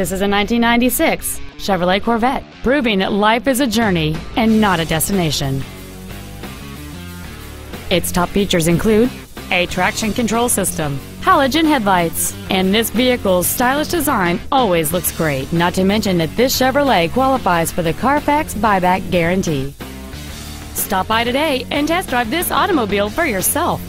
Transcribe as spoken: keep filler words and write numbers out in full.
This is a nineteen ninety-six Chevrolet Corvette, proving that life is a journey and not a destination. Its top features include a traction control system, halogen headlights, and this vehicle's stylish design always looks great, not to mention that this Chevrolet qualifies for the Carfax buyback guarantee. Stop by today and test drive this automobile for yourself.